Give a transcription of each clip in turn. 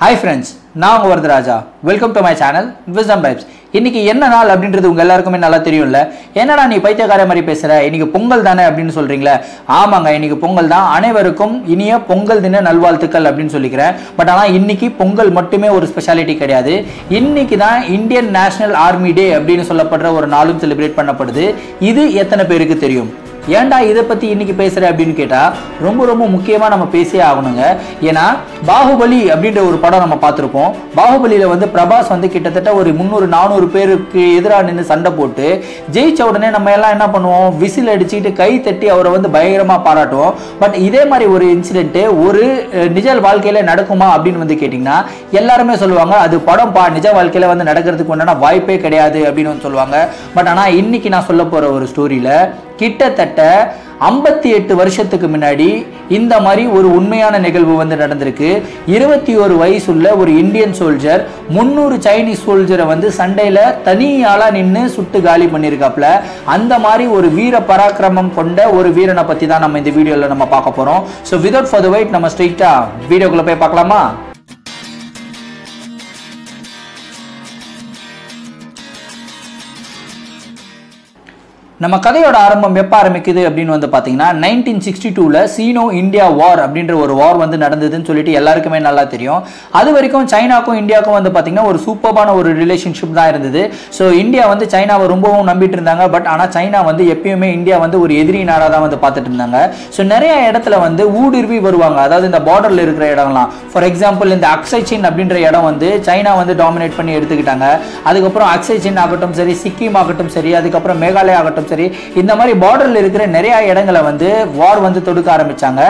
Hi friends, நான் உங்கள் ராஜா. Welcome to my channel Wisdom Vibes. இன்னைக்கு என்ன நாள் அப்படின்றது உங்க எல்லாருக்குமே நல்லா தெரியும்ல. என்னடா நீ பைத்தியக்கார மாதிரி பேசுற? இன்னைக்கு பொங்கல் தானே அப்படினு சொல்றீங்களா? ஆமாங்க, இன்னைக்கு பொங்கல் தான். அனைவருக்கும் இனிய பொங்கல் தின நல்வாழ்த்துக்கள் அப்படினு சொல்லிக்கிறேன். பட் ஆனா இன்னைக்கு பொங்கல் மட்டுமே ஒரு ஸ்பெஷாலிட்டி கிடையாது. இன்னைக்கு தான் இந்தியன் நேஷனல் ஆர்மி டே அப்படினு சொல்லப்படுற ஒரு நாளும் செலிப்ரேட் பண்ணப்படுது. இது எத்தனை பேருக்கு தெரியும்? ஏண்டா இத பத்தி இன்னைக்கு பேசுற அப்படினு கேட்டா ரொம்ப ரொம்ப முக்கியமா நம்ம பேசியே ஆகணுங்க. ஏனா பாகுபலி அப்படிங்கற ஒரு படம் நம்ம பார்த்திருப்போம். பாகுபலியில வந்து பிரபாஸ் வந்து கிட்டத்தட்ட ஒரு 300-400 பேருக்கு எதிரா நின்னு சண்டை போட்டு ஜெயிச்ச உடனே நம்ம எல்லாம் என்ன பண்ணுவோம், விசில் அடிச்சிட்டு கை தட்டி அவரை வந்து பயங்கரமா பாராட்டுவோம். பட் இதே மாதிரி ஒரு இன்சிடென்ட் ஒரு நிஜ வாழ்க்கையில நடக்குமா அப்படினு வந்து கேட்டிங்கனா எல்லாரும் சொல்லுவாங்க அது படம் பா, நிஜ வாழ்க்கையில வந்து நடக்கிறதுக்கு உண்டான வாய்ப்பே கிடையாது அப்படினு சொல்லுவாங்க. பட் ஆனா இன்னைக்கு நான் சொல்ல போற ஒரு ஸ்டோரியில கிட்டத்தட்ட 58 வருஷத்துக்கு முன்னாடி இந்த மாதிரி ஒரு உண்மையான நிகழ்வு வந்து நடந்திருக்கு. 21 வயசுள்ள ஒரு இந்தியன் சோல்ஜர் 300 சைனீஸ் சோல்ஜரை வந்து சண்டையில் தனியாளாக நின்று சுட்டு காலி பண்ணியிருக்காப்புல. அந்த மாதிரி ஒரு வீர பராக்கிரமம் கொண்ட ஒரு வீரனை பற்றி தான் நம்ம இந்த வீடியோவில் நம்ம பார்க்க போகிறோம். ஸோ விதவுட் ஃபர்தர் வெயிட் நம்ம ஸ்ட்ரெயிட்டாக வீடியோக்குள்ளே போய் பார்க்கலாமா? நம்ம கதையோட ஆரம்பம் எப்போ ஆரம்பிக்குது அப்படின்னு வந்து பார்த்தீங்கன்னா 1962ல் சீனோ இந்தியா வார் அப்படின்ற ஒரு வார் வந்து நடந்ததுன்னு சொல்லிட்டு எல்லாருக்குமே நல்லா தெரியும். அது வரைக்கும் சைனாக்கும் இந்தியாவுக்கும் வந்து பார்த்தீங்கன்னா ஒரு சூப்பரான ஒரு ரிலேஷன்ஷிப் தான் இருந்தது. ஸோ இந்தியா வந்து சைனாவை ரொம்பவும் நம்பிட்டு இருந்தாங்க. பட் ஆனால் சைனா வந்து எப்பயுமே இந்தியா வந்து ஒரு எதிரி நாடாக தான் வந்து பார்த்துட்டு இருந்தாங்க. ஸோ நிறைய இடத்துல வந்து ஊடுருவி வருவாங்க. அதாவது இந்த பார்டரில் இருக்கிற இடம்லாம் ஃபார் எக்ஸாம்பிள் இந்த அக்சை சின் அப்படின்ற இடம் வந்து சைனா வந்து டாமினேட் பண்ணி எடுத்துக்கிட்டாங்க. அதுக்கப்புறம் அக்சை சின் ஆகட்டும் சரி, சிக்கிம் ஆகட்டும் சரி, அதுக்கப்புறம் மேகாலயா ஆகட்டும் சரி, இந்த மாதிரி பார்டர்ல இருக்கிற நிறைய இடங்களை வந்து வார் வந்து தொடுக்க ஆரம்பிச்சாங்க.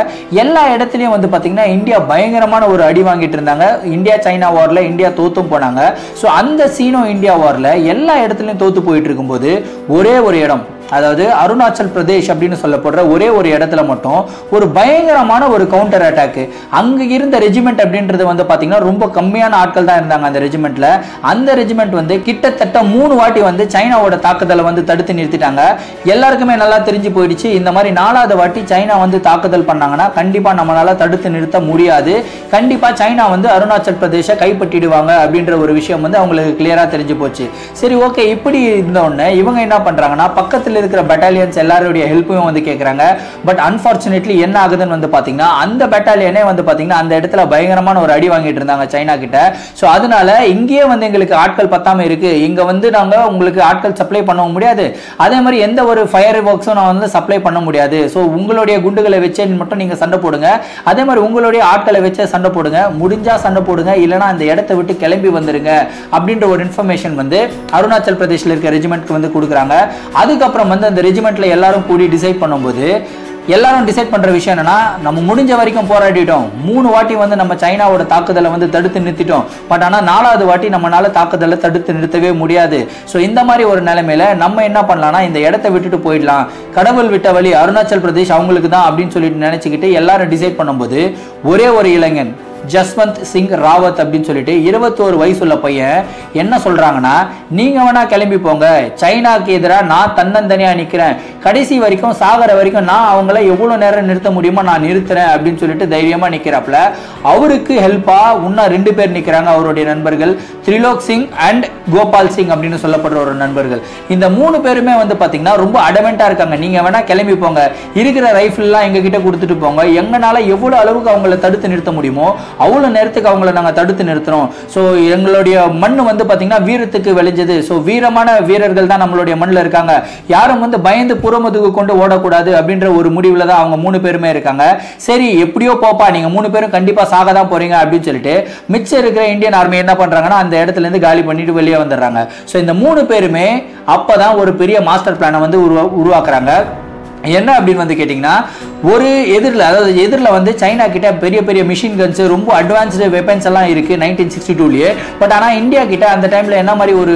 எல்லா இடத்துலயும் வந்து பாத்தீங்கன்னா இந்தியா பயங்கரமான ஒரு அடி வாங்கிட்டு இருந்தாங்க. இந்தியா சைனா வார்ல இந்தியா தோத்தும் போனாங்க. சோ அந்த சீனோ இந்தியா வார்ல எல்லா இடத்துலயும் தோத்து போயிட்டு இருக்கும்போது ஒரே ஒரு இடம், அதாவது அருணாச்சல் பிரதேஷ் அப்படின்னு சொல்லப்படுற ஒரே ஒரு இடத்துல மட்டும் ஒரு பயங்கரமான ஒரு கவுண்டர் அட்டாக்கு. அங்கே இருந்த ரெஜிமெண்ட் அப்படின்றது வந்து பார்த்தீங்கன்னா ரொம்ப கம்மியான ஆட்கள் தான் இருந்தாங்க அந்த ரெஜிமெண்ட்டில். அந்த ரெஜிமெண்ட் வந்து கிட்டத்தட்ட 3 வாட்டி வந்து சைனாவோட தாக்குதலை வந்து தடுத்து நிறுத்திட்டாங்க. எல்லாருக்குமே நல்லா தெரிஞ்சு போயிடுச்சு, இந்த மாதிரி 4வது வாட்டி சைனா வந்து தாக்குதல் பண்ணாங்கன்னா கண்டிப்பாக நம்மளால் தடுத்து நிறுத்த முடியாது, கண்டிப்பாக சைனா வந்து அருணாச்சல் பிரதேஷை கைப்பற்றிடுவாங்க அப்படின்ற ஒரு விஷயம் வந்து அவங்களுக்கு கிளியராக தெரிஞ்சு போச்சு. சரி ஓகே, இப்படி இருந்தோடனே இவங்க என்ன பண்ணுறாங்கன்னா பக்கத்தில் இருக்கிற பெட்டாலியன்ஸ் எல்லாரோட ஹெல்ப்பும் வந்து கேக்குறாங்க. பட் அன்ஃபார்ச்சுனேட்லி என்ன ஆகுதுன்னு வந்து பாத்தீங்கன்னா அந்த பெட்டாலியனே வந்து பாத்தீங்கன்னா அந்த இடத்துல பயங்கரமான ஒரு அடி வாங்கிட்டு இருந்தாங்க சைனா கிட்ட. சோ அதனால இங்கேயே வந்து எங்களுக்கு ஆட்கள் பத்தாம இருக்கு, இங்க வந்து நாங்க உங்களுக்கு ஆட்கள் சப்ளை பண்ண முடியாது, அதே மாதிரி எந்த ஒரு ஃபயர் வொர்க்ஸும் நான் வந்து சப்ளை பண்ண முடியாது. சோ உங்களுடைய குண்டுகளை வச்சு மட்டும் நீங்க சண்டை போடுங்க, அதே மாதிரி உங்களுடைய ஆட்களை வச்சு சண்டை போடுங்க, முடிஞ்சா சண்டை போடுங்க, இல்லைன்னா அந்த இடத்தை விட்டு கிளம்பி வந்துருங்க அப்படின்ற ஒரு இன்ஃபர்மேஷன் வந்து அருணாச்சல் பிரதேஷ்ல இருக்க ரெஜிமெண்ட்க்கு வந்து கொடுக்குறாங்க. அதுக்கப்புறம் வந்து அந்த ரெஜிமெண்ட்ல எல்லாரும் கூடி டிசைட் பண்ணும்போது எல்லாரும் டிசைட் பண்ணுற விஷயம் என்னன்னா நம்ம முடிஞ்ச வரைக்கும் போராடிட்டோம், 3 வாட்டி வந்து நம்ம சைனாவோட தாக்குதலை வந்து தடுத்து நிறுத்திட்டோம், பட் ஆனால் 4வது வாட்டி நம்மளால தாக்குதலை தடுத்து நிறுத்தவே முடியாது. ஸோ இந்த மாதிரி ஒரு நிலைமையில நம்ம என்ன பண்ணலாம்னா இந்த இடத்த விட்டுட்டு போயிடலாம், கடவுள் விட்ட வழி அருணாச்சல் பிரதேஷ் அவங்களுக்கு தான் அப்படின்னு சொல்லிட்டு நினைச்சுக்கிட்டு எல்லாரும் டிசைட் பண்ணும்போது ஒரே ஒரு இளைஞன் ஜஸ்வந்த் சிங் ராவத் அப்படின்னு சொல்லிட்டு 21 வயசுள்ள பையன் என்ன சொல்றாங்கன்னா நீங்க வேணா கிளம்பி போங்க, சைனாக்கு எதிராக நான் தன்னந்தனியா நிக்கிறேன், கடைசி வரைக்கும் சாகர வரைக்கும் நான் அவங்கள எவ்வளவு நேரம் நிறுத்த முடியுமோ நான் நிறுத்துறேன் அப்படின்னு சொல்லிட்டு தைரியமா நிக்கிறாப்புல. அவருக்கு ஹெல்ப்பா இன்னும் 2 பேர் நிக்கிறாங்க, அவருடைய நண்பர்கள் த்ரிலோக் சிங் அண்ட் கோபால் சிங் அப்படின்னு சொல்லப்படுற ஒரு நண்பர்கள். இந்த 3 பேருமே வந்து பாத்தீங்கன்னா ரொம்ப அடமெண்டா இருக்காங்க, நீங்க வேணா கிளம்பி போங்க, இருக்கிற ரைஃபிள் எல்லாம் எங்க கிட்ட கொடுத்துட்டு போங்க, எங்கனால எவ்வளவு அளவுக்கு அவங்களை தடுத்து நிறுத்த முடியுமோ அவ்வளோ நேரத்துக்கு அவங்கள நாங்கள் தடுத்து நிறுத்துறோம். ஸோ எங்களுடைய மண் வந்து பார்த்தீங்கன்னா வீரத்துக்கு விளைஞ்சது, ஸோ வீரமான வீரர்கள் தான் நம்மளுடைய மண்ணில் இருக்காங்க, யாரும் வந்து பயந்து புறமுதுகு கொண்டு ஓடக்கூடாது அப்படின்ற ஒரு முடிவில் தான் அவங்க 3 பேருமே இருக்காங்க. சரி எப்படியோ போப்பா, நீங்கள் 3 பேரும் கண்டிப்பாக சாக தான் போறீங்க அப்படின்னு சொல்லிட்டு மிச்சம் இருக்கிற இந்தியன் ஆர்மி என்ன பண்ணுறாங்கன்னா அந்த இடத்துலேருந்து காலி பண்ணிட்டு வெளியே வந்துடுறாங்க. ஸோ இந்த 3 பேருமே அப்போ தான் ஒரு பெரிய மாஸ்டர் பிளானை வந்து உருவாக்குறாங்க. என்ன அப்படின்னு வந்து கேட்டிங்கன்னா ஒரு எதிரில், அதாவது எதிரில் வந்து சைனா கிட்ட பெரிய பெரிய மிஷின் கன்ஸு ரொம்ப அட்வான்ஸ்டு வெப்பன்ஸ் எல்லாம் இருக்குது 1962லேயே. பட் ஆனால் இந்தியா கிட்ட அந்த டைமில் என்ன மாதிரி ஒரு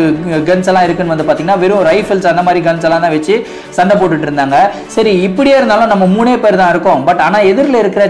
கன்ஸ் எல்லாம் இருக்குன்னு வந்து பார்த்தீங்கன்னா வெறும் ரைஃபிள்ஸ் அந்த மாதிரி கன்ஸ் எல்லாம் தான் வச்சு சண்டை போட்டுட்டு இருந்தாங்க. சரி இப்படியே இருந்தாலும் நம்ம 3 பேர் தான் இருக்கோம், பட் ஆனால் எதிரில் இருக்கிற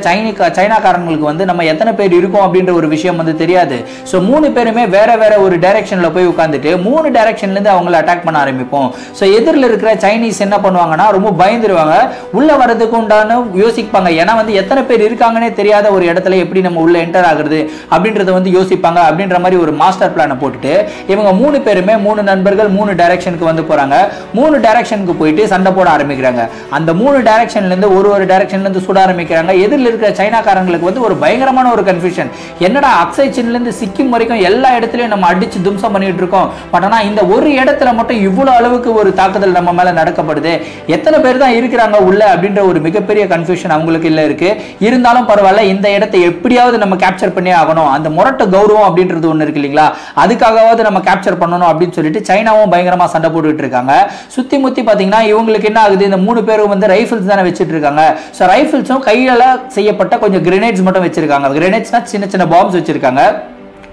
சைனாக்காரங்களுக்கு வந்து நம்ம எத்தனை பேர் இருக்கோம் அப்படின்ற ஒரு விஷயம் வந்து தெரியாது. ஸோ 3 பேருமே வேற வேற ஒரு டைரக்ஷனில் போய் உட்காந்துட்டு 3 டைரக்ஷன்லேருந்து அவங்கள அட்டாக் பண்ண ஆரம்பிப்போம். ஸோ எதிரில் இருக்கிற சைனீஸ் என்ன பண்ணுவாங்கன்னா ரொம்ப பயந்துருவாங்க, யோசிப்பாங்க, உள்ள வரதுக்கு உண்டான யோசிப்பாங்க. ஏன்னா வந்து எத்தனை பேர் இருக்காங்கன்னே தெரியாத ஒரு இடத்துல எப்படி நம்ம உள்ள என்டர் ஆகுறது அப்படின்றத வந்து யோசிப்பாங்க. அப்படின்ற மாதிரி ஒரு மாஸ்டர் பிளானை போட்டுட்டு இவங்க மூணு பேருமே மூணு நண்பர்கள் மூணு டைரக்ஷனுக்கு வந்து போறாங்க. மூணு டைரக்ஷனுக்கு போயிட்டு சண்டை போட ஆரம்பிக்கிறாங்க. அந்த மூணு டைரக்ஷன்ல இருந்து ஒரு டைரக்ஷன்ல இருந்து சுட ஆரம்பிக்கிறாங்க. எதிரில் இருக்கிற சைனாக்காரங்களுக்கு வந்து ஒரு பயங்கரமான ஒரு கன்ஃபியூஷன், என்னடா அக்சை சின்ல இருந்து சிக்கிம் வரைக்கும் எல்லா இடத்துலயும் நம்ம அடிச்சு தும்சம் பண்ணிட்டு இருக்கோம், பட் ஆனா இந்த ஒரு இடத்துல மட்டும் இவ்வளவு அளவுக்கு ஒரு தாக்குதல் நம்ம மேல நடக்கப்படுது, எத்தனை பேர் தான் இருக்கிறாங்க உள்ள அப்படின்ற ஒரு மிகப்பெரிய கன்ஃபியூஷன் அவங்களுக்கு இல்ல இருக்கு. இருந்தாலும் பரவாயில்ல, இந்த இடத்தை எப்படியாவது நம்ம கேப்சர் பண்ணி ஆகணும், அந்த முரட்ட கௌரவம் அப்படின்றது ஒண்ணு இருக்கு இல்லைங்களா, அதுக்காகவாவது நம்ம கேப்சர் பண்ணணும் அப்படின்னு சொல்லிட்டு சைனாவும் பயங்கரமா சண்டை போட்டுட்டு இருக்காங்க. சுத்தி முத்தி பாத்தீங்கன்னா இவங்களுக்கு என்ன ஆகுது, இந்த மூணு பேரும் வந்து ரைஃபிள்ஸ் தானே வச்சுட்டு இருக்காங்க. சோ ரைஃபிள்ஸும் கையால செய்யப்பட்ட கொஞ்சம் கிரனேட்ஸ் மட்டும் வச்சிருக்காங்க. கிரனேட்ஸ்னா சின்ன சின்ன பாம்ஸ் வச்சிருக்காங்க.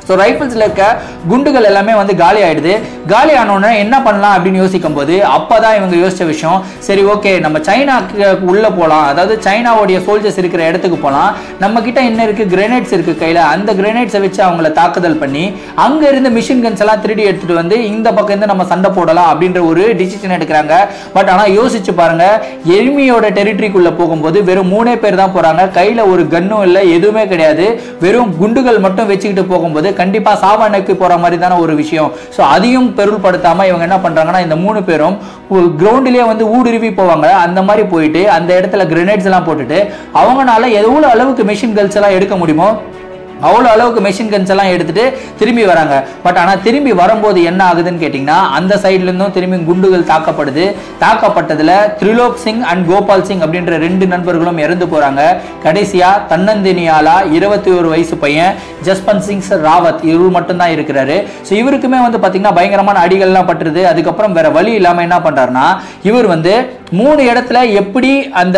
ஸோ ரைஃபிள்ஸில் இருக்க குண்டுகள் எல்லாமே வந்து காலி ஆகிடுது. காலி ஆனோடனே என்ன பண்ணலாம் அப்படின்னு யோசிக்கும் போது அப்போ தான் இவங்க யோசித்த விஷயம், சரி ஓகே நம்ம சைனாக்கு உள்ளே போகலாம், அதாவது சைனாவோடைய சோல்ஜர்ஸ் இருக்கிற இடத்துக்கு போகலாம், நம்மக்கிட்ட என்ன இருக்குது கிரனேட்ஸ் இருக்குது கையில், அந்த கிரனேட்ஸை வச்சு அவங்கள தாக்குதல் பண்ணி அங்கே இருந்து மிஷின் கன்ஸ் எல்லாம் திருடி எடுத்துகிட்டு வந்து இந்த பக்கம் இருந்து நம்ம சண்டை போடலாம் அப்படின்ற ஒரு டிசிஷன் எடுக்கிறாங்க. பட் ஆனால் யோசிச்சு பாருங்கள், எனிமியோட டெரிட்டரிக்குள்ளே போகும்போது வெறும் மூணே பேர் தான் போகிறாங்க, கையில் ஒரு கன்னும் இல்லை எதுவுமே கிடையாது, வெறும் குண்டுகள் மட்டும் வச்சுக்கிட்டு போகும்போது கண்டிப்பா சாவானுக்கு போற மாதிரி தான ஒரு விஷயம். சோ அதையும் பெருள்படுத்தாம இவங்க என்ன பண்றாங்கன்னா இந்த மூணு பேரும் கிரவுண்டிலே வந்து ஊடுருவி போவாங்க. அந்த மாதிரி போயிட்டு அந்த இடத்துல கிரனேட்ஸ் எல்லாம் போட்டுட்டு அவங்களால எவ்வளவு அளவுக்கு மெஷின் கன்ஸ் எல்லாம் எடுக்க முடியுமோ அவ்வளோ அளவுக்கு மெஷின் கன்ஸ் எல்லாம் எடுத்துட்டு திரும்பி வராங்க. பட் ஆனால் திரும்பி வரும்போது என்ன ஆகுதுன்னு கேட்டிங்கன்னா அந்த சைட்லேருந்தும் திரும்பி குண்டுகள் தாக்கப்படுது. தாக்கப்பட்டதில் த்ரிலோக் சிங் அண்ட் கோபால் சிங் அப்படின்ற ரெண்டு நண்பர்களும் இறந்து போகிறாங்க. கடைசியாக தன்னந்தினியாலா 21 வயசு பையன் ஜஸ்வந்த் சிங் ராவத் இவர் மட்டும்தான் இருக்கிறாரு. ஸோ இவருக்குமே வந்து பார்த்திங்கன்னா பயங்கரமான அடிகள்லாம் பட்டுருது. அதுக்கப்புறம் வேறு வழி இல்லாமல் என்ன பண்ணுறாருன்னா இவர் வந்து மூணு இடத்துல எப்படி அந்த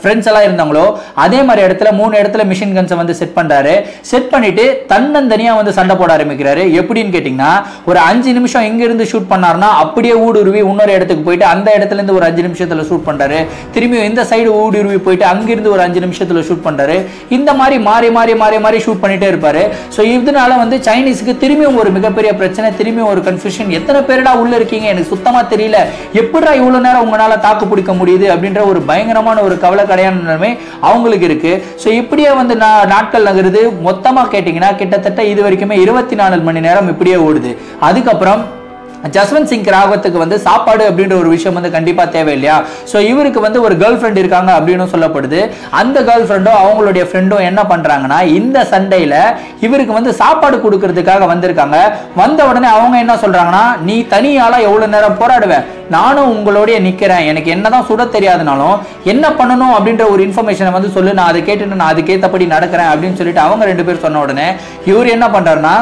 ஃப்ரெண்ட்ஸ் எல்லாம் இருந்தாங்களோ அதே மாதிரி இடத்துல மூணு இடத்துல மிஷின் கன்ஸை வந்து செட் பண்ணுறாரு. செட் பண்ணிட்டு தன்னந்தனியா வந்து சண்டை போட ஆரம்பிக்கிறாரு. எப்படின்னு கேட்டிங்கன்னா ஒரு 5 நிமிஷம் இங்கிருந்து ஷூட் பண்ணாருன்னா அப்படியே ஊடுருவி இன்னொரு இடத்துக்கு போயிட்டு அந்த இடத்துல இருந்து ஒரு 5 நிமிஷத்தில் ஷூட் பண்ணுறாரு. திரும்பி இந்த சைடு ஊடுருவி போயிட்டு அங்கிருந்து ஒரு 5 நிமிஷத்தில் ஷூட் பண்ணுறாரு. இந்த மாதிரி மாறி மாறி மாறி மாறி ஷூட் பண்ணிட்டே இருப்பார். ஸோ இதனால வந்து சைனீஸுக்கு திரும்பியும் ஒரு மிகப்பெரிய பிரச்சனை, திரும்பியும் ஒரு கன்ஃபியூஷன், எத்தனை பேரடா உள்ளே இருக்கீங்க எனக்கு சுத்தமாக தெரியல, எப்படா இவ்வளோ நேரம் உங்களால் தாக்கு பிடிக்க முடியுது அப்படின்ற ஒரு பயங்கரமான ஒரு கவலைக்கடையான நிலைமை அவங்களுக்கு இருக்குது. ஸோ இப்படியே வந்து நாட்கள் நகருது. மொத்த கேட்டீங்கன்னா கிட்டத்தட்ட இது வரைக்குமே 24 மணி நேரம் இப்படியே ஓடுது. அதுக்கப்புறம் ஜஸ்வந்த் சிங் ராவத்துக்கு வந்து சாப்பாடு அப்படின்ற ஒரு விஷயம் வந்து கண்டிப்பாக தேவை இல்லையா. ஸோ இவருக்கு வந்து ஒரு கேர்ள் ஃப்ரெண்ட் இருக்காங்க அப்படின்னு சொல்லப்படுது. அந்த கேர்ள் ஃப்ரெண்டும் அவங்களுடைய ஃப்ரெண்டும் என்ன பண்ணுறாங்கன்னா இந்த சண்டையில் இவருக்கு வந்து சாப்பாடு கொடுக்கறதுக்காக வந்திருக்காங்க. வந்த உடனே அவங்க என்ன சொல்கிறாங்கன்னா நீ தனியாளாக எவ்வளோ நேரம் போராடுவேன், நானும் உங்களோடைய நிற்கிறேன், எனக்கு என்ன தான் சுட தெரியாதுனாலும் என்ன பண்ணணும் அப்படின்ற ஒரு இன்ஃபர்மேஷனை வந்து சொல்லு, நான் அதை கேட்டுட்டு நான் அதுக்கேற்றபடி நடக்கிறேன் அப்படின்னு சொல்லிட்டு அவங்க ரெண்டு பேர் சொன்ன உடனே இவர் என்ன பண்ணுறாருன்னா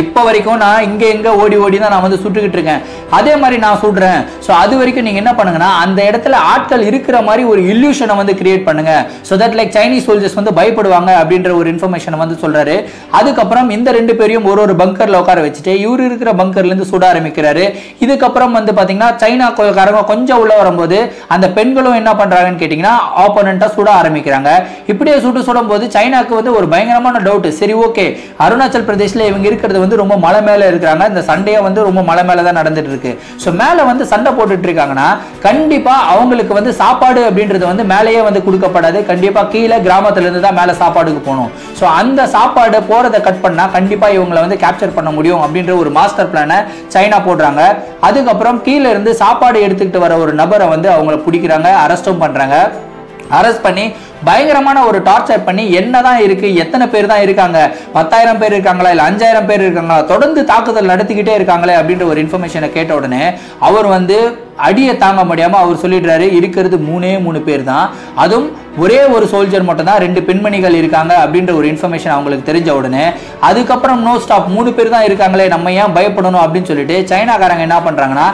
இப்போ வரைக்கும் நான் இங்கே எங்கே ஓடி ஓடி தான் நான் வந்து சுட்டுக்கிட்டு இருக்கேன், அதே மாதிரி நான் சுடுறேன், ஸோ அது வரைக்கும் நீங்கள் என்ன பண்ணுங்கன்னா அந்த இடத்துல ஆட்கள் இருக்கிற மாதிரி ஒரு இல்யூஷனை வந்து கிரியேட் பண்ணுங்கள், so that like Chinese soldiers வந்து பயப்படுவாங்க அப்படின்ற ஒரு இன்ஃபர்மேஷனை வந்து சொல்கிறாரு. அதுக்கப்புறம் இந்த ரெண்டு பேரையும் ஒரு ஒரு பங்கரில் உட்கார வச்சுட்டு இவர் இருக்கிற பங்கர்லேருந்து சுட ஆரம்பிக்கிறாரு. இதுக்கப்புறம் வந்து பார்த்தீங்கன்னா சைனா காரங்க கொஞ்சம் உள்ளே வரும்போது அந்த பெண்களும் என்ன பண்ணுறாங்கன்னு கேட்டிங்கன்னா ஆப்போனண்ட்டாக சுட ஆரம்பிக்கிறாங்க. இப்படியே சுட்டு சுடும்போது சைனாவுக்கு வந்து ஒரு பயங்கரமான டவுட்டு, சரி ஓகே அருணாச்சல் பிரதேஷில் இவங்க இருக்கிறது வந்து ரொம்ப மலை மேல இருக்காங்க, இந்த சண்டைய வந்து ரொம்ப மலை மேல தான் நடந்துட்டு இருக்கு, சோ மேல வந்து சண்டை போட்டுட்டு இருக்காங்கன்னா கண்டிப்பா அவங்களுக்கு வந்து சாப்பாடு அப்படின்றது வந்து மேலேயே வந்து கொடுக்கப்படாது, கண்டிப்பா கீழே கிராமத்துல இருந்து தான் மேல சாப்பாடுக்கு போகணும். சோ அந்த சாப்பாடு போறதை கட் பண்ணா கண்டிப்பா இவங்களை வந்து கேப்சர் பண்ண முடியும் அப்படின்ற ஒரு மாஸ்டர் பிளானை சைனா போடுறாங்க. அதுக்கப்புறம் கீழே இருந்து சாப்பாடு எடுத்துக்கிட்டு வர ஒரு நபரை வந்து அவங்களை பிடிக்கிறாங்க, அரெஸ்டும் பண்றாங்க. அரெஸ்ட் பண்ணி பயங்கரமான ஒரு டார்ச்சர் பண்ணி என்னதான் இருக்கு, எத்தனை பேர் தான் இருக்காங்க, 10,000 பேர் இருக்காங்களா இல்லை 5,000 பேர் இருக்காங்களா, தொடர்ந்து தாக்குதல் நடத்திக்கிட்டே இருக்காங்களே அப்படின்ற ஒரு இன்ஃபர்மேஷனை கேட்ட உடனே அவர் வந்து அடியை தாங்க முடியாமல் அவர் சொல்லிடுறாரு, இருக்கிறது 3 பேர் தான், அதுவும் ஒரே ஒரு சோல்ஜர் மட்டும் தான், 2 பெண்மணிகள் இருக்காங்க அப்படின்ற ஒரு இன்ஃபர்மேஷன் அவங்களுக்கு தெரிஞ்ச உடனே அதுக்கப்புறம் நோ ஸ்டாப் 3 பேர் தான் இருக்காங்களே நம்ம ஏன் பயப்படணும் அப்படின்னு சொல்லிட்டு சைனாக்காரங்க என்ன பண்ணுறாங்கன்னா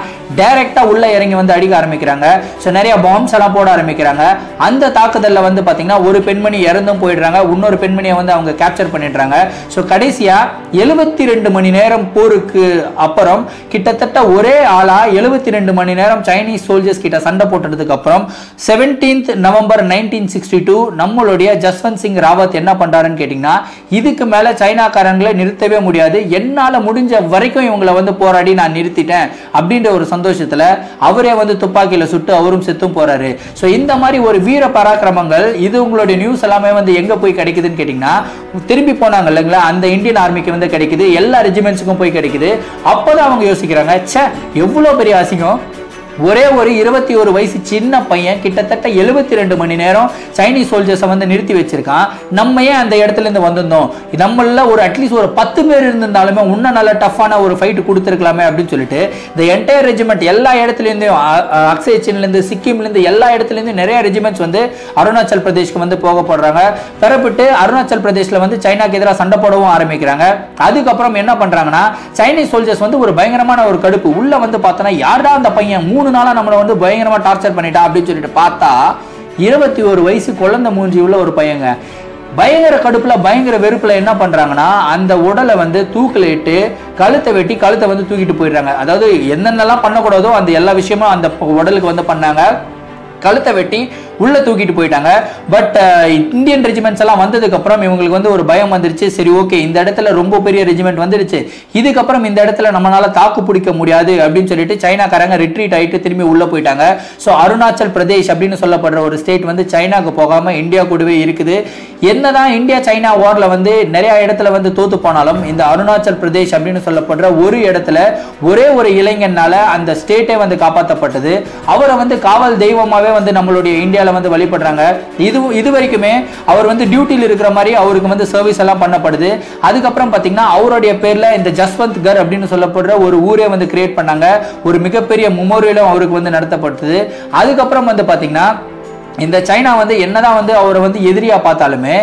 டைரெக்டாக உள்ளே இறங்கி வந்து அடிக்க ஆரம்பிக்கிறாங்க. ஸோ நிறைய பாம்ஸ் எல்லாம் போட ஆரம்பிக்கிறாங்க. அந்த தாக்குதலில் வந்து பார்த்தீங்கன்னா ஒரு பெண்மணி இறந்தும் போயிடுறாங்க, இன்னொரு பெண்மணியை வந்து அவங்க கேப்சர் பண்ணிடுறாங்க. ஸோ கடைசியாக 72 மணி நேரம் போருக்கு அப்புறம் கிட்டத்தட்ட ஒரே ஆளாக 72 மணி நேரம் சைனீஸ் சோல்ஜர்ஸ் கிட்ட சண்டை போட்டதுக்கு அப்புறம் 17th நவம்பர் 19 1962 நம்மளுடைய ஜஸ்வந்த் சிங் ராவத் என்ன பண்றாருன்னு கேட்டிங்கன்னா, இதுக்கு மேல சைனா காரங்களை நிறுத்தவே முடியாது, என்னால முடிஞ்ச வரைக்கும் இவங்களை வந்து போராடி நான் நிறுத்திட்டேன் அப்படின்ற ஒரு சந்தோஷத்துல அவரே வந்து துப்பாக்கியில சுட்டு அவரும் செத்தும் போறாரு. ஸோ இந்த மாதிரி ஒரு வீர பராக்கிரமங்கள் இது உங்களுடைய நியூஸ் எல்லாமே வந்து எங்க போய் கிடைக்குதுன்னு கேட்டிங்கன்னா, திரும்பி போனாங்க இல்லைங்களா அந்த இந்தியன் ஆர்மிக்கு வந்து கிடைக்குது, எல்லா ரெஜிமெண்ட்ஸுக்கும் போய் கிடைக்குது. அப்போதான் அவங்க யோசிக்கிறாங்க, சே எவ்வளோ பெரிய அசிங்கம், ஒரே ஒரு 21 வயசு சின்ன பையன் கிட்டத்தட்ட 72 மணி நேரம் சைனீஸ் சோல்ஜர்ஸை வந்து நிறுத்தி வச்சிருக்கான், நம்ம ஏன் அந்த இடத்துல இருந்து வந்திருந்தோம், நம்மள ஒரு அட்லீஸ்ட் ஒரு 10 பேர் இருந்தாலுமே இன்னும் நல்ல டஃப்பான ஒரு ஃபைட் கொடுத்துருக்கலாமே அப்படின்னு சொல்லிட்டு இந்த என்டையர் ரெஜிமெண்ட் எல்லா இடத்துலேருந்தும் அக்சை சின்லேருந்து சிக்கிம்லேருந்து எல்லா இடத்துலேருந்தும் நிறைய ரெஜிமெண்ட்ஸ் வந்து அருணாச்சல் பிரதேஷ்க்கு வந்து போக போடுறாங்க. பெறப்பட்டு அருணாச்சல் பிரதேஷில் வந்து சைனாக்கு எதிராக சண்டை போடவும் ஆரம்பிக்கிறாங்க. அதுக்கப்புறம் என்ன பண்ணுறாங்கன்னா சைனீஸ் சோல்ஜர்ஸ் வந்து ஒரு பயங்கரமான ஒரு கடுப்பு உள்ளே வந்து பார்த்தோன்னா, யாரா அந்த பையன் 3 நாளா நம்மளை வந்து பயங்கரமா டார்ச்சர் பண்ணிட்டா அப்படின்னு சொல்லிட்டு பார்த்தா 21 வயசு குழந்தை மூஞ்சி உள்ள ஒரு பையங்க பயங்கர கடுப்புல பயங்கர வெறுப்புல என்ன பண்றாங்கன்னா அந்த உடலை வந்து தூக்கிலிட்டு கழுத்தை வெட்டி கழுத்தை வந்து தூக்கிட்டு போயிடுறாங்க. அதாவது என்னென்னலாம் பண்ணக்கூடாதோ அந்த எல்லா விஷயமும் அந்த உடலுக்கு வந்து பண்ணாங்க, கழுத்தை வெட்டி உள்ள தூக்கிட்டு போயிட்டாங்க. பட் இந்தியன் ரெஜிமெண்ட்ஸ் எல்லாம் வந்ததுக்கு அப்புறம் இவங்களுக்கு வந்து ஒரு பயம் வந்துருச்சு, சரி ஓகே இந்த இடத்துல ரொம்ப பெரிய ரெஜிமெண்ட் வந்துருச்சு, இதுக்கப்புறம் இந்த இடத்துல நம்மளால தாக்கு பிடிக்க முடியாது அப்படின்னு சொல்லிட்டு சைனாக்காரங்க ரிட்ரீட் ஆகிட்டு திரும்பி உள்ள போயிட்டாங்க. ஸோ அருணாச்சல் பிரதேஷ் அப்படின்னு சொல்லப்படுற ஒரு ஸ்டேட் வந்து சைனாக்கு போகாம இந்தியா கூடவே இருக்குது. என்னதான் இந்தியா சைனா வார்ல வந்து நிறைய இடத்துல வந்து தோத்து போனாலும் இந்த அருணாச்சல் பிரதேஷ் அப்படின்னு சொல்லப்படுற ஒரு இடத்துல ஒரே ஒரு இளைஞனால அந்த ஸ்டேட்டே வந்து காப்பாற்றப்பட்டது. அவரை வந்து காவல் தெய்வமாவே வந்து நம்மளுடைய இந்தியா வந்து வழிபடுறாங்க. இது வரைக்குமே அவர் வந்து டியூட்டியில் இருக்கிற மாதிரி அவருக்கு வந்து சர்வீஸ் எல்லாம் பண்ணப்படுது. அதுக்கப்புறம் பாத்தீங்கன்னா அவருடைய பேர்ல இந்த ஜஸ்வந்த் கர் அப்படின்னு சொல்லப்படுற ஒரு ஊரே வந்து கிரியேட் பண்ணாங்க, ஒரு மிகப்பெரிய மெமோரியலும் அவருக்கு வந்து நடத்தப்பட்டது. அதுக்கப்புறம் வந்து பாத்தீங்கன்னா இந்த சைனா வந்து என்னதான் வந்து அவரை வந்து எதிரியா பார்த்தாலுமே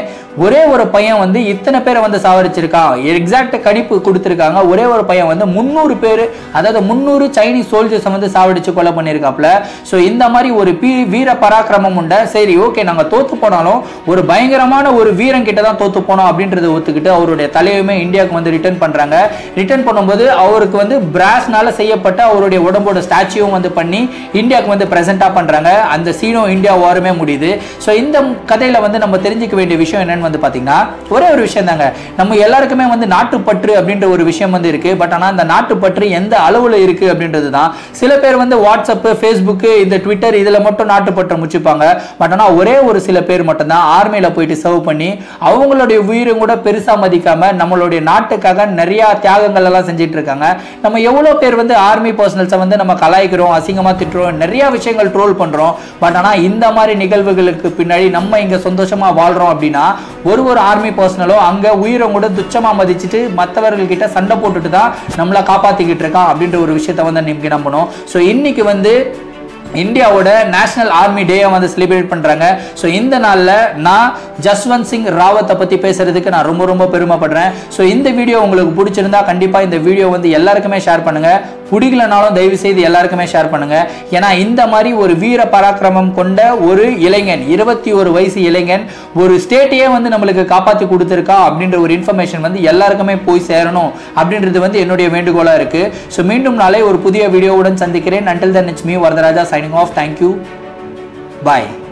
ஒரே ஒரு பையன் வந்து இத்தனை பேரை வந்து சாவரிச்சிருக்கான், எக்ஸாக்ட் கணிப்பு கொடுத்துருக்காங்க, ஒரே ஒரு பையன் வந்து 300 பேர், அதாவது 300 சைனீஸ் சோல்ஜர்ஸை வந்து சாவடிச்சு கொலை பண்ணியிருக்காப்புல. ஸோ இந்த மாதிரி ஒரு வீர பராக்கிரமம் உண்டை. சரி ஓகே நாங்கள் தோற்று போனாலும் ஒரு பயங்கரமான ஒரு வீரன் கிட்ட தான் தோற்று போனோம் அப்படின்றத ஒத்துக்கிட்டு அவருடைய தலையுமே இந்தியாவுக்கு வந்து ரிட்டர்ன் பண்ணுறாங்க. ரிட்டர்ன் பண்ணும்போது அவருக்கு வந்து பிராஸ்னால செய்யப்பட்ட அவருடைய உடம்போட ஸ்டாச்சுவும் வந்து பண்ணி இந்தியாவுக்கு வந்து ப்ரெசென்ட்டாக பண்ணுறாங்க. அந்த சீனோ இந்தியா வாருமே முடியுது. ஸோ இந்த கதையில் வந்து நம்ம தெரிஞ்சிக்க வேண்டிய விஷயம் என்னென்னு வந்து பாத்தீங்கன்னா, ஒரே ஒரு விஷயம் தாங்க, நம்ம எல்லாருக்குமே வந்து நாட்டுப்பற்று அப்படின்ற ஒரு விஷயம் வந்து இருக்கு. பட் ஆனா அந்த நாட்டுப்பற்று எந்த அளவுல இருக்கு அப்படின்றது தான். சில பேர் வந்து வாட்ஸ்அப், ஃபேஸ்புக், இந்த ட்விட்டர் இதுல மட்டும் நாட்டுப்பற்று முச்சுப்பாங்க. பட் ஆனா ஒரே ஒரு சில பேர் மட்டும் தான் ஆர்மியில போயிட்டு சர்வ் பண்ணி அவங்களுடைய உயிரும் கூட பெருசா மதிக்காம நம்மளுடைய நாட்டுக்காக நிறைய தியாகங்கள் எல்லாம் செஞ்சிட்டு இருக்காங்க. நம்ம எவ்வளவு பேர் வந்து ஆர்மி பர்சனல்ஸை வந்து நம்ம கலாய்க்கிறோம், அசிங்கமா திட்டுறோம், நிறைய விஷயங்கள் ட்ரோல் பண்றோம். பட் ஆனா இந்த மாதிரி நிகழ்வுகளுக்கு பின்னாடி நம்ம இங்க சந்தோஷமா வாழ்றோம் அப்படின்னா ஒரு ஆர்மி பர்சனலோ அங்கே உயிரை கூட துச்சமாக மதிச்சுட்டு மற்றவர்கள்கிட்ட சண்டை போட்டுட்டு தான் நம்மளை காப்பாற்றிக்கிட்டு இருக்கான் அப்படின்ற ஒரு விஷயத்தை வந்து நீங்கள் நம்பணும். ஸோ இன்றைக்கி வந்து இந்தியாவோட நேஷனல் ஆர்மி டேயை வந்து செலிப்ரேட் பண்ணுறாங்க. ஸோ இந்த நாளில் நான் ஜஸ்வந்த் சிங் ராவத்தை பற்றி பேசுகிறதுக்கு நான் ரொம்ப ரொம்ப பெருமைப்படுறேன். ஸோ இந்த வீடியோ உங்களுக்கு பிடிச்சிருந்தா கண்டிப்பாக இந்த வீடியோ வந்து எல்லாருக்குமே ஷேர் பண்ணுங்கள், பிடிக்கலனாலும் தயவு செய்து எல்லாருக்குமே ஷேர் பண்ணுங்க. ஏன்னா இந்த மாதிரி ஒரு வீர பராக்கிரமம் கொண்ட ஒரு இளைஞன், 21 வயசு இளைஞன், ஒரு ஸ்டேட்டையே வந்து நம்மளுக்கு காப்பாற்றி கொடுத்துருக்கா அப்படின்ற ஒரு இன்ஃபர்மேஷன் வந்து எல்லாருக்குமே போய் சேரணும் அப்படின்றது வந்து என்னுடைய வேண்டுகோளாக இருக்கு. ஸோ மீண்டும் நாளை ஒரு புதிய வீடியோவுடன் சந்திக்கிறேன். Until then it's me, Varadaraja signing off. Thank you. Bye.